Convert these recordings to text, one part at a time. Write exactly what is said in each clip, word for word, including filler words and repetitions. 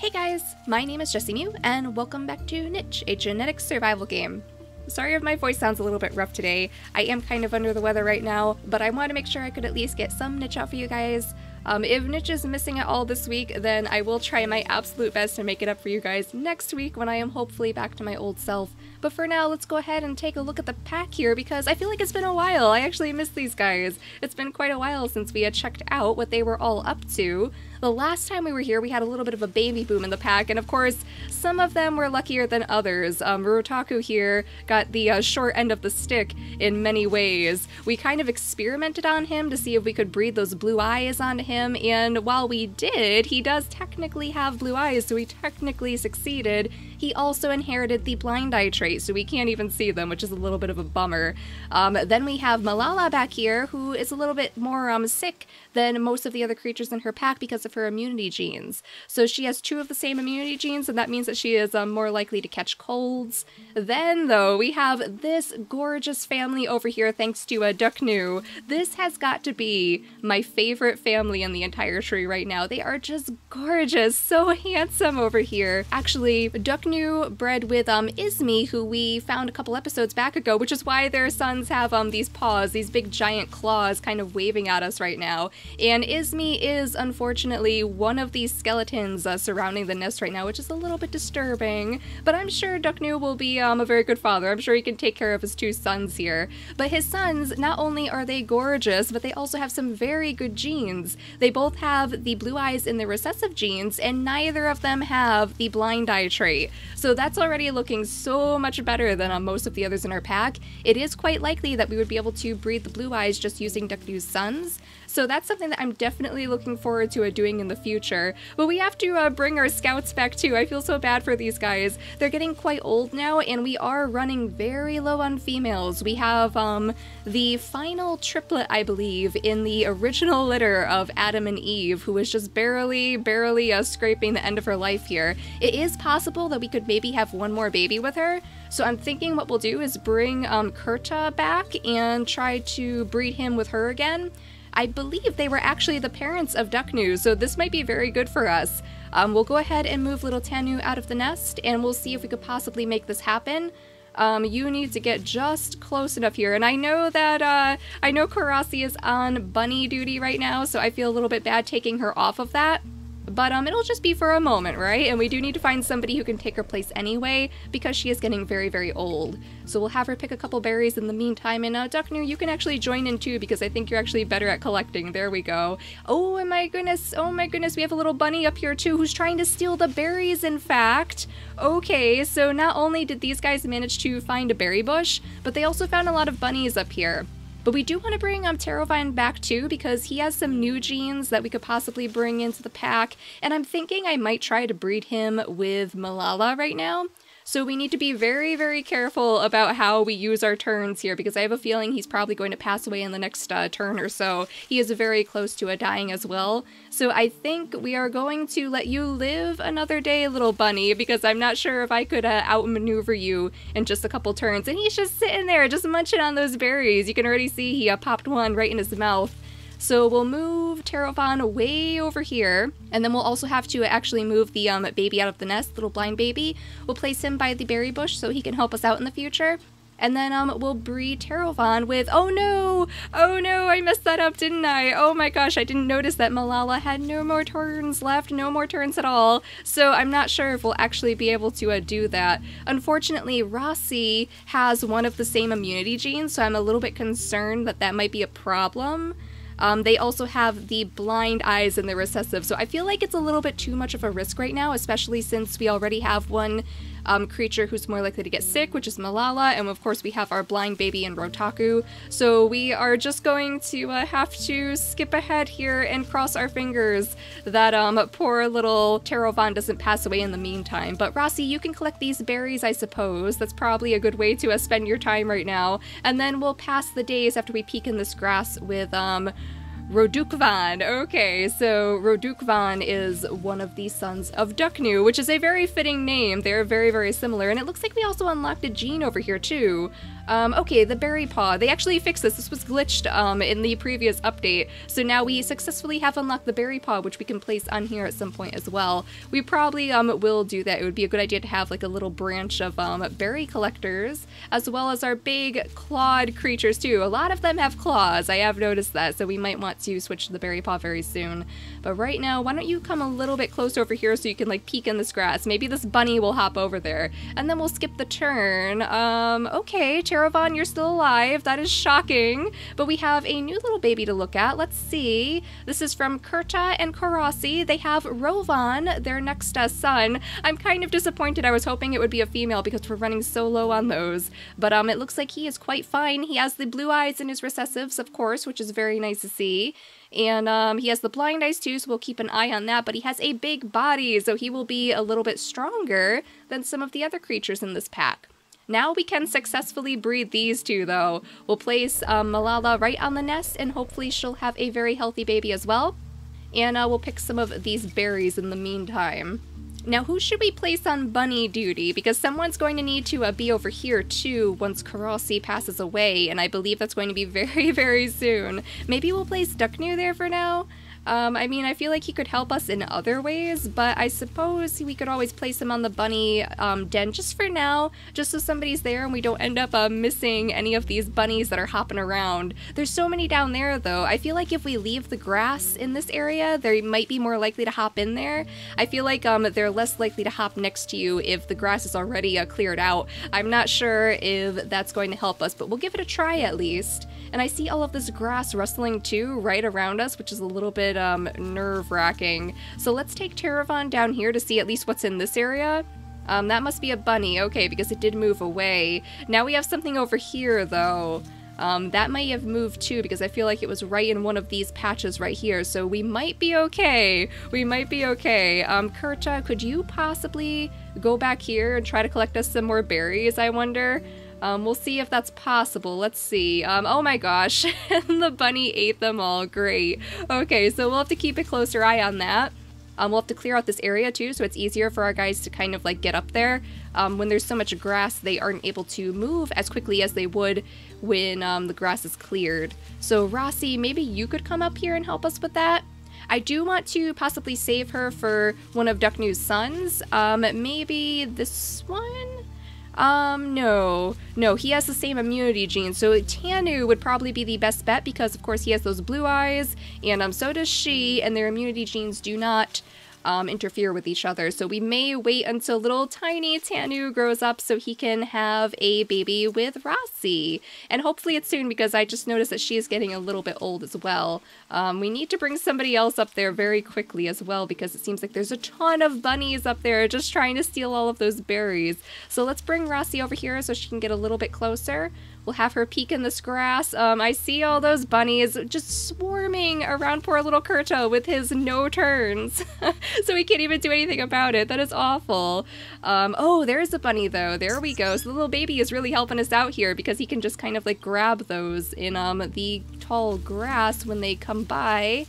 Hey guys, my name is Jessi Mew, and welcome back to Niche, a genetic survival game. Sorry if my voice sounds a little bit rough today. I am kind of under the weather right now, but I want to make sure I could at least get some Niche out for you guys. Um, if Niche is missing at all this week, then I will try my absolute best to make it up for you guys next week when I am hopefully back to my old self. But for now, let's go ahead and take a look at the pack here because I feel like it's been a while. I actually miss these guys. It's been quite a while since we had checked out what they were all up to. The last time we were here, we had a little bit of a baby boom in the pack, and of course, some of them were luckier than others. Um, Rotaku here got the uh, short end of the stick in many ways. We kind of experimented on him to see if we could breed those blue eyes onto him, and while we did, he does technically have blue eyes, so we technically succeeded. He also inherited the blind eye trait, so we can't even see them, which is a little bit of a bummer. Um, then we have Malala back here, who is a little bit more um, sick than most of the other creatures in her pack because of her immunity genes. So she has two of the same immunity genes, and that means that she is um, more likely to catch colds. Then, though, we have this gorgeous family over here, thanks to uh, Duknu. This has got to be my favorite family in the entire tree right now. They are just gorgeous, so handsome over here. Actually, Duknu bred with um, Izmi, who we found a couple episodes back ago, which is why their sons have um, these paws, these big giant claws kind of waving at us right now. And Izmi is, unfortunately, one of these skeletons uh, surrounding the nest right now, which is a little bit disturbing. But I'm sure Duknu will be um, a very good father. I'm sure he can take care of his two sons here. But his sons, not only are they gorgeous, but they also have some very good genes. They both have the blue eyes in the recessive genes, and neither of them have the blind eye trait. So that's already looking so much better than on most of the others in our pack. It is quite likely that we would be able to breed the blue eyes just using Duknu's sons. So that's something that I'm definitely looking forward to doing in the future. But we have to uh, bring our scouts back too. I feel so bad for these guys. They're getting quite old now, and we are running very low on females. We have um, the final triplet, I believe, in the original litter of Adam and Eve, who is just barely, barely uh, scraping the end of her life here. It is possible that we could maybe have one more baby with her. So I'm thinking what we'll do is bring um, Kurta back and try to breed him with her again. I believe they were actually the parents of Duknu, so this might be very good for us. Um, we'll go ahead and move little Tanu out of the nest, and we'll see if we could possibly make this happen. Um, you need to get just close enough here, and I know that, uh, I know Karasi is on bunny duty right now, so I feel a little bit bad taking her off of that. But um, it'll just be for a moment, right? And we do need to find somebody who can take her place anyway, because she is getting very, very old. So we'll have her pick a couple berries in the meantime. And uh, Duknu, you can actually join in too, because I think you're actually better at collecting. There we go. Oh my goodness, oh my goodness, we have a little bunny up here too, who's trying to steal the berries, in fact. Okay, so not only did these guys manage to find a berry bush, but they also found a lot of bunnies up here. But we do want to bring um, Tarovan back too, because he has some new genes that we could possibly bring into the pack, and I'm thinking I might try to breed him with Malala right now. So we need to be very, very careful about how we use our turns here, because I have a feeling he's probably going to pass away in the next uh, turn or so. He is very close to uh, dying as well. So I think we are going to let you live another day, little bunny, because I'm not sure if I could uh, outmaneuver you in just a couple turns. And he's just sitting there, just munching on those berries. You can already see he uh, popped one right in his mouth. So we'll move Tarovan way over here, and then we'll also have to actually move the um, baby out of the nest, little blind baby. We'll place him by the berry bush so he can help us out in the future. And then um, we'll breed Tarovan with, oh no, oh no, I messed that up, didn't I? Oh my gosh, I didn't notice that Malala had no more turns left, no more turns at all. So I'm not sure if we'll actually be able to uh, do that. Unfortunately, Rossi has one of the same immunity genes, so I'm a little bit concerned that that might be a problem. Um, they also have the blind eyes and the recessive, so I feel like it's a little bit too much of a risk right now, especially since we already have one um, creature who's more likely to get sick, which is Malala, and of course we have our blind baby and Rotaku. So we are just going to uh, have to skip ahead here and cross our fingers that um, poor little Tarovan doesn't pass away in the meantime. But Rossi, you can collect these berries, I suppose. That's probably a good way to uh, spend your time right now. And then we'll pass the days after we peek in this grass with um. Rodukvan. Okay, so Rodukvan is one of the sons of Duknu, which is a very fitting name. They're very, very similar. And it looks like we also unlocked a gene over here too. Um, okay, the berry paw. They actually fixed this. This was glitched um, in the previous update. So now we successfully have unlocked the berry paw, which we can place on here at some point as well. We probably um, will do that. It would be a good idea to have like a little branch of um, berry collectors, as well as our big clawed creatures too. A lot of them have claws. I have noticed that. So we might want to switch to the berry paw very soon. But right now, why don't you come a little bit closer over here so you can like peek in this grass. Maybe this bunny will hop over there. And then we'll skip the turn. Um, okay, Tarovan, you're still alive. That is shocking. But we have a new little baby to look at. Let's see. This is from Kurta and Karasi. They have Rovan, their next uh, son. I'm kind of disappointed. I was hoping it would be a female because we're running so low on those. But um, it looks like he is quite fine. He has the blue eyes and his recessives, of course, which is very nice to see. And um, he has the blind eyes too, so we'll keep an eye on that. But he has a big body, so he will be a little bit stronger than some of the other creatures in this pack. Now we can successfully breed these two, though. We'll place um, Malala right on the nest, and hopefully she'll have a very healthy baby as well. And uh, we'll pick some of these berries in the meantime. Now, who should we place on bunny duty? Because someone's going to need to uh, be over here, too, once Karasi passes away, and I believe that's going to be very, very soon. Maybe we'll place Duknu there for now? Um, I mean, I feel like he could help us in other ways, but I suppose we could always place him on the bunny um, den just for now, just so somebody's there and we don't end up uh, missing any of these bunnies that are hopping around. There's so many down there, though. I feel like if we leave the grass in this area, they might be more likely to hop in there. I feel like um, they're less likely to hop next to you if the grass is already uh, cleared out. I'm not sure if that's going to help us, but we'll give it a try at least. And I see all of this grass rustling, too, right around us, which is a little bit um, nerve-wracking. So let's take Tarovan down here to see at least what's in this area. Um, that must be a bunny. Okay, because it did move away. Now we have something over here, though. Um, that might have moved, too, because I feel like it was right in one of these patches right here. So we might be okay. We might be okay. Um, Kurta, could you possibly go back here and try to collect us some more berries, I wonder? Um, we'll see if that's possible. Let's see. Um, oh my gosh, the bunny ate them all. Great. Okay, so we'll have to keep a closer eye on that. Um, we'll have to clear out this area too, so it's easier for our guys to kind of like get up there. Um, when there's so much grass, they aren't able to move as quickly as they would when um, the grass is cleared. So Rossi, maybe you could come up here and help us with that? I do want to possibly save her for one of Duknu's sons. Um, maybe this one? Um, no. No, he has the same immunity gene, so Tanu would probably be the best bet because, of course, he has those blue eyes, and um, so does she, and their immunity genes do not um, interfere with each other. So we may wait until little tiny Tanu grows up so he can have a baby with Rossi. And hopefully it's soon because I just noticed that she is getting a little bit old as well. Um, we need to bring somebody else up there very quickly as well because it seems like there's a ton of bunnies up there just trying to steal all of those berries. So let's bring Rossi over here so she can get a little bit closer. We'll have her peek in this grass. Um, I see all those bunnies just swarming around poor little Kurta with his no turns. So we can't even do anything about it. That is awful. Um, oh, there's a bunny though. There we go. So the little baby is really helping us out here because he can just kind of like grab those in um, the tall grass when they come by.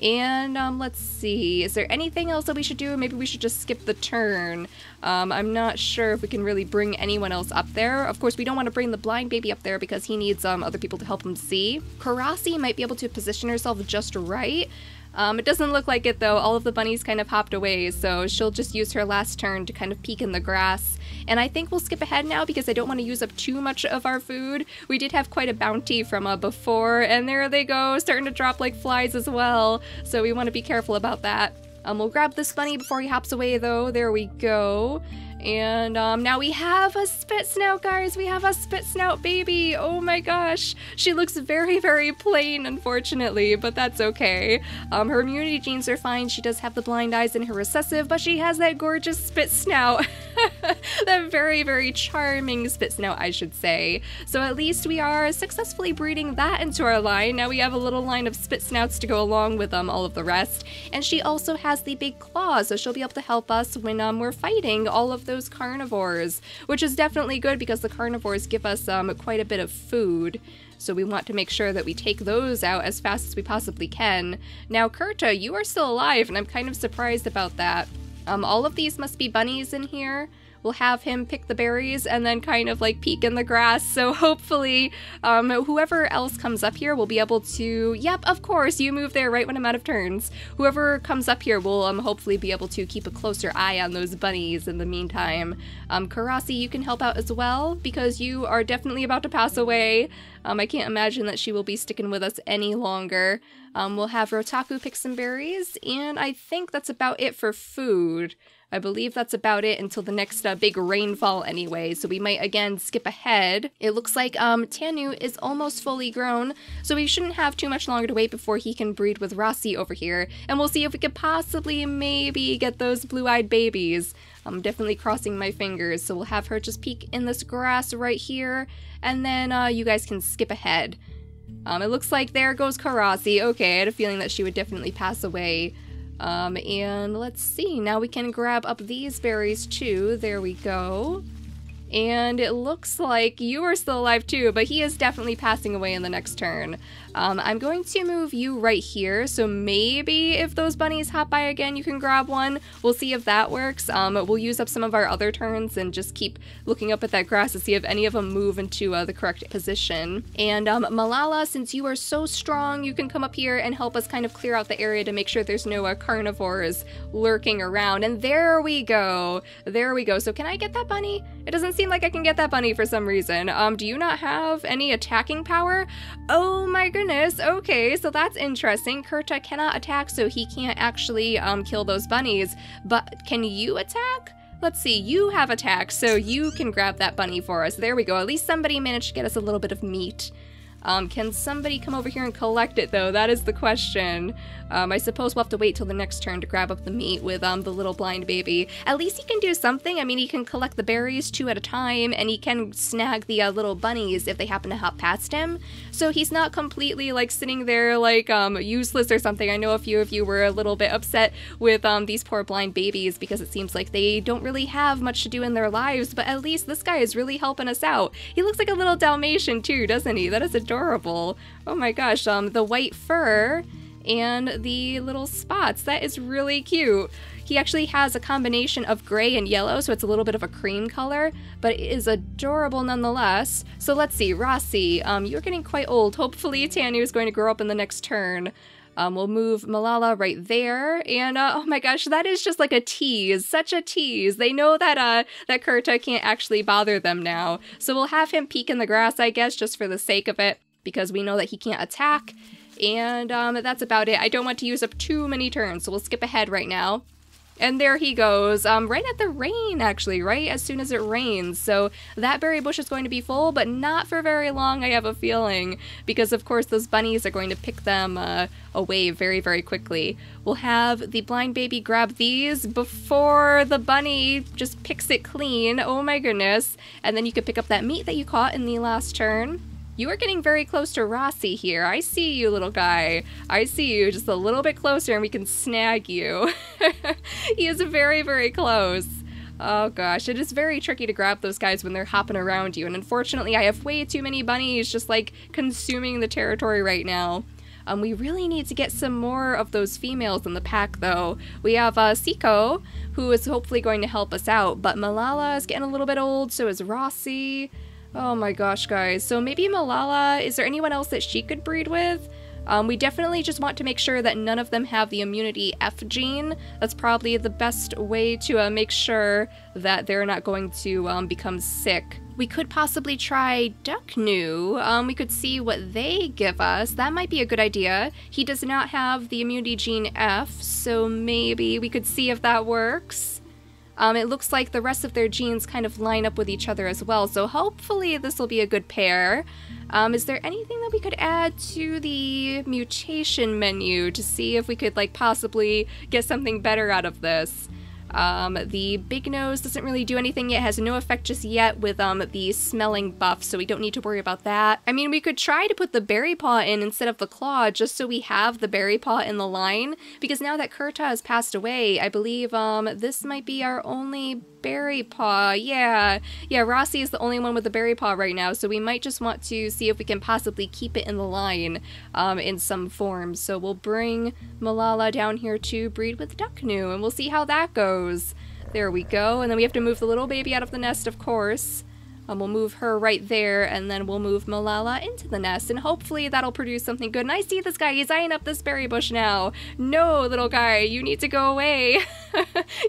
And um, let's see, is there anything else that we should do? Maybe we should just skip the turn. Um, I'm not sure if we can really bring anyone else up there. Of course, we don't want to bring the blind baby up there because he needs um, other people to help him see. Karasi might be able to position herself just right. Um, it doesn't look like it though. All of the bunnies kind of hopped away, so she'll just use her last turn to kind of peek in the grass. And I think we'll skip ahead now because I don't want to use up too much of our food. We did have quite a bounty from uh, before, and there they go, starting to drop like flies as well. So we want to be careful about that. Um, we'll grab this bunny before he hops away though. There we go. And um, now we have a spit snout, guys. We have a spit snout baby. Oh my gosh. She looks very, very plain, unfortunately, but that's okay. Um, her immunity genes are fine. She does have the blind eyes and her recessive, but she has that gorgeous spit snout. That very, very charming spit snout, I should say. So at least we are successfully breeding that into our line. Now we have a little line of spit snouts to go along with um, all of the rest. And she also has the big claws, so she'll be able to help us when um, we're fighting all of those carnivores, which is definitely good because the carnivores give us um, quite a bit of food. So we want to make sure that we take those out as fast as we possibly can. Now, Kurta, you are still alive, and I'm kind of surprised about that. Um, all of these must be bunnies in here. We'll have him pick the berries and then kind of like peek in the grass. So hopefully um, whoever else comes up here will be able to, yep, of course, you move there right when I'm out of turns. Whoever comes up here will um, hopefully be able to keep a closer eye on those bunnies in the meantime. Um, Karasi, you can help out as well because you are definitely about to pass away. Um, I can't imagine that she will be sticking with us any longer. Um, we'll have Rotaku pick some berries, and I think that's about it for food. I believe that's about it until the next uh, big rainfall anyway, so we might again skip ahead. It looks like um, Tanu is almost fully grown, so we shouldn't have too much longer to wait before he can breed with Rossi over here, and we'll see if we could possibly maybe get those blue-eyed babies. I'm definitely crossing my fingers, so we'll have her just peek in this grass right here, and then uh, you guys can skip ahead. Um, it looks like there goes Karasi. Okay, I had a feeling that she would definitely pass away. Um, and let's see, now we can grab up these berries too, there we go. And it looks like you are still alive too, but he is definitely passing away in the next turn. Um, I'm going to move you right here, so maybe if those bunnies hop by again, you can grab one. We'll see if that works. Um, we'll use up some of our other turns and just keep looking up at that grass to see if any of them move into uh, the correct position. And um, Malala, since you are so strong, you can come up here and help us kind of clear out the area to make sure there's no uh, carnivores lurking around. And there we go. There we go. So can I get that bunny? It doesn't seem like I can get that bunny for some reason. Um, do you not have any attacking power? Oh my goodness, okay, so that's interesting. Kurta cannot attack, so he can't actually um, kill those bunnies. But can you attack? Let's see, you have attack, so you can grab that bunny for us. There we go, at least somebody managed to get us a little bit of meat. Um, can somebody come over here and collect it, though? That is the question. Um, I suppose we'll have to wait till the next turn to grab up the meat with um, the little blind baby. At least he can do something. I mean, he can collect the berries two at a time, and he can snag the uh, little bunnies if they happen to hop past him. So he's not completely, like, sitting there, like, um, useless or something. I know a few of you were a little bit upset with um, these poor blind babies because it seems like they don't really have much to do in their lives, but at least this guy is really helping us out. He looks like a little Dalmatian, too, doesn't he? That is a adorable. Oh my gosh, um, the white fur and the little spots. That is really cute. He actually has a combination of gray and yellow, so it's a little bit of a cream color, but it is adorable nonetheless. So let's see, Rossi, um, you're getting quite old. Hopefully Tanu is going to grow up in the next turn. Um, we'll move Malala right there, and uh, oh my gosh, that is just like a tease, such a tease. They know that uh, that Kurta can't actually bother them now, so we'll have him peek in the grass, I guess, just for the sake of it, because we know that he can't attack, and um, that's about it. I don't want to use up too many turns, so we'll skip ahead right now. And there he goes, um, right at the rain, actually, right as soon as it rains. So that berry bush is going to be full, but not for very long, I have a feeling, because of course those bunnies are going to pick them uh, away very, very quickly. We'll have the blind baby grab these before the bunny just picks it clean. Oh my goodness. And then you can pick up that meat that you caught in the last turn. You are getting very close to Rossi here. I see you, little guy. I see you just a little bit closer and we can snag you. He is very, very close. Oh gosh, it is very tricky to grab those guys when they're hopping around you. And unfortunately, I have way too many bunnies just like consuming the territory right now. Um, we really need to get some more of those females in the pack, though. We have uh, Seiko, who is hopefully going to help us out, but Malala is getting a little bit old, so is Rossi. Oh my gosh, guys. So maybe Malala, is there anyone else that she could breed with? Um, we definitely just want to make sure that none of them have the immunity F gene. That's probably the best way to uh, make sure that they're not going to um, become sick. We could possibly try Duknu. Um, we could see what they give us. That might be a good idea. He does not have the immunity gene F, so maybe we could see if that works. Um, it looks like the rest of their genes kind of line up with each other as well, so hopefully this will be a good pair. Um, is there anything that we could add to the mutation menu to see if we could, like, possibly get something better out of this? Um, the big nose doesn't really do anything yet, has no effect just yet with um, the smelling buff, so we don't need to worry about that. I mean, we could try to put the berry paw in instead of the claw, just so we have the berry paw in the line, because now that Kurta has passed away, I believe um, this might be our only berry paw. Yeah, yeah, Rossi is the only one with the berry paw right now, so we might just want to see if we can possibly keep it in the line um, in some form. So we'll bring Malala down here to breed with Duknu, and we'll see how that goes. There we go, and then we have to move the little baby out of the nest, of course. Um, we'll move her right there, and then we'll move Malala into the nest, and hopefully that'll produce something good. And I see this guy, he's eyeing up this berry bush now. No, little guy, you need to go away.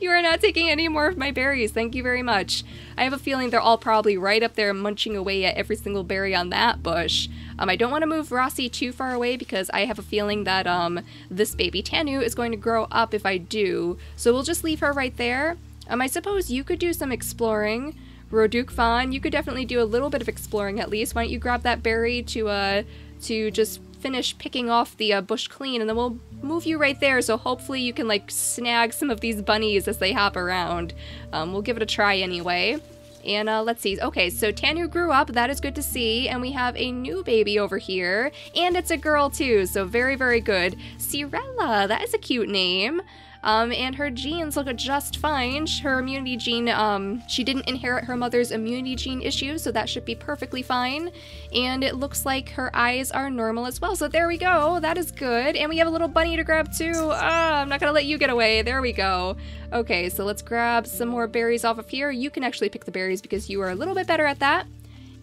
You are not taking any more of my berries, thank you very much. I have a feeling they're all probably right up there munching away at every single berry on that bush. Um, I don't want to move Rossi too far away because I have a feeling that um, this baby Tanu is going to grow up if I do. So we'll just leave her right there. Um, I suppose you could do some exploring. Rodukvan, you could definitely do a little bit of exploring at least. Why don't you grab that berry to uh, to just finish picking off the uh, bush clean, and then we'll move you right there, so hopefully you can like snag some of these bunnies as they hop around. Um, we'll give it a try anyway. And uh, let's see. Okay, so Tanu grew up. That is good to see. And we have a new baby over here. And it's a girl, too. So very, very good. Cyrella. That is a cute name. Um, and her genes look just fine. Her immunity gene, um, she didn't inherit her mother's immunity gene issue, so that should be perfectly fine. And it looks like her eyes are normal as well. So there we go. That is good. And we have a little bunny to grab too. Ah, I'm not gonna let you get away. There we go. Okay, so let's grab some more berries off of here. You can actually pick the berries because you are a little bit better at that.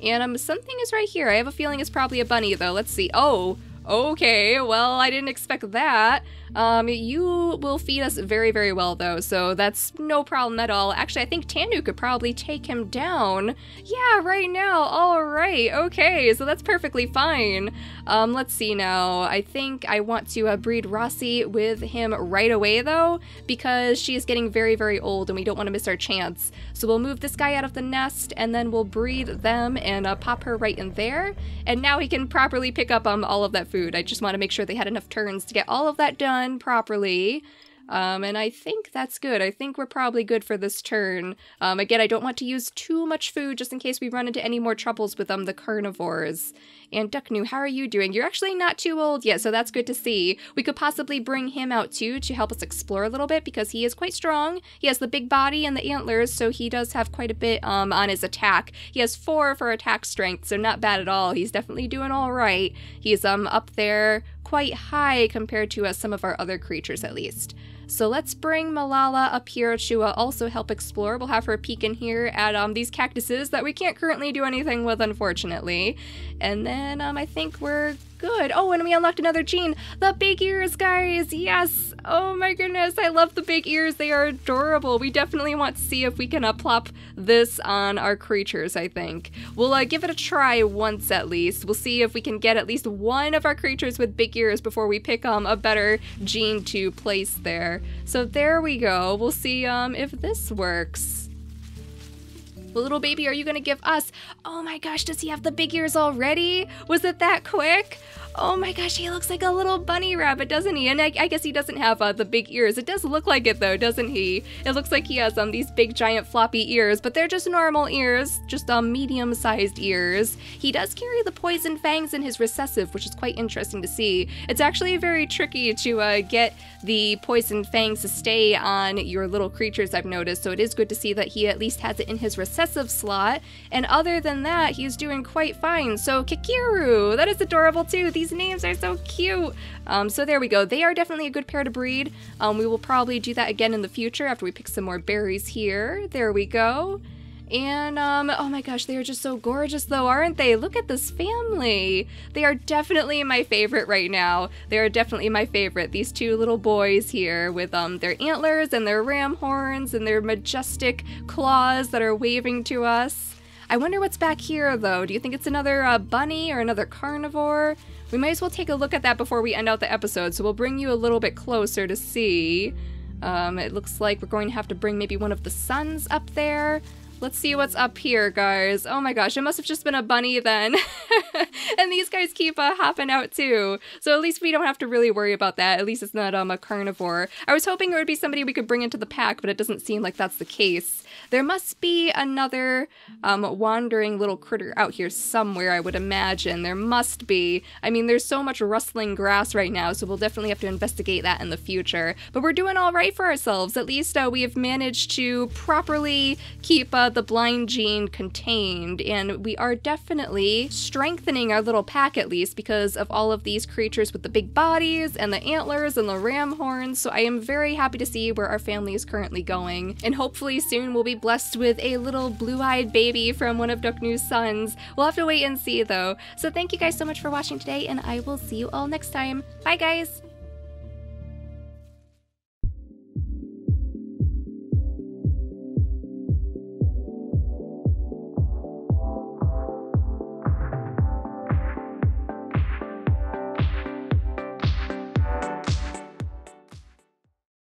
And um, something is right here. I have a feeling it's probably a bunny though. Let's see. Oh. Okay, well, I didn't expect that. Um, you will feed us very, very well, though, so that's no problem at all. Actually, I think Tanu could probably take him down. Yeah, right now. All right. Okay, so that's perfectly fine. Um, let's see now. I think I want to uh, breed Rossi with him right away, though, because she is getting very, very old, and we don't want to miss our chance. So we'll move this guy out of the nest, and then we'll breed them and uh, pop her right in there. And now he can properly pick up um, all of that food. I just want to make sure they had enough turns to get all of that done properly. Um, and I think that's good. I think we're probably good for this turn. Um, again, I don't want to use too much food just in case we run into any more troubles with um, the carnivores. And Duknu, how are you doing? You're actually not too old yet, so that's good to see. We could possibly bring him out too to help us explore a little bit because he is quite strong. He has the big body and the antlers, so he does have quite a bit um, on his attack. He has four for attack strength, so not bad at all. He's definitely doing all right. He's um up there quite high compared to uh, some of our other creatures at least. So let's bring Malala up here to uh, also help explore. We'll have her peek in here at um, these cactuses that we can't currently do anything with, unfortunately. And then um, I think we're good. Oh, and we unlocked another gene. The big ears, guys. Yes. Oh my goodness. I love the big ears. They are adorable. We definitely want to see if we can uh, plop this on our creatures, I think. We'll uh, give it a try once at least. We'll see if we can get at least one of our creatures with big ears before we pick um, a better gene to place there. So there we go. We'll see um, if this works. Well, little baby, are you going to give us... Oh my gosh, does he have the big ears already? Was it that quick? Oh my gosh, he looks like a little bunny rabbit, doesn't he? And I, I guess he doesn't have uh, the big ears. It does look like it, though, doesn't he? It looks like he has um, these big, giant, floppy ears, but they're just normal ears, just um, medium-sized ears. He does carry the poison fangs in his recessive, which is quite interesting to see. It's actually very tricky to uh, get the poison fangs to stay on your little creatures, I've noticed, so it is good to see that he at least has it in his recessive slot. And other than that, he's doing quite fine. So Kikiru, that is adorable, too. These These names are so cute. Um, so there we go. They are definitely a good pair to breed. Um, we will probably do that again in the future after we pick some more berries here. There we go. And, um, oh my gosh, they are just so gorgeous though, aren't they? Look at this family. They are definitely my favorite right now. They are definitely my favorite. These two little boys here with, um, their antlers and their ram horns and their majestic claws that are waving to us. I wonder what's back here though. Do you think it's another uh, bunny or another carnivore? We might as well take a look at that before we end out the episode, so we'll bring you a little bit closer to see. Um, it looks like we're going to have to bring maybe one of the suns up there. Let's see what's up here, guys. Oh my gosh, it must have just been a bunny then. And these guys keep uh, hopping out too. So at least we don't have to really worry about that. At least it's not um, a carnivore. I was hoping it would be somebody we could bring into the pack, but it doesn't seem like that's the case. There must be another um, wandering little critter out here somewhere, I would imagine. There must be. I mean, there's so much rustling grass right now, so we'll definitely have to investigate that in the future. But we're doing all right for ourselves. At least uh, we have managed to properly keep uh, the blind gene contained, and we are definitely strengthening our little pack, at least, because of all of these creatures with the big bodies and the antlers and the ram horns. So I am very happy to see where our family is currently going, and hopefully soon we'll be blessed with a little blue-eyed baby from one of Duknu's sons. We'll have to wait and see though. So thank you guys so much for watching today, and I will see you all next time. Bye guys!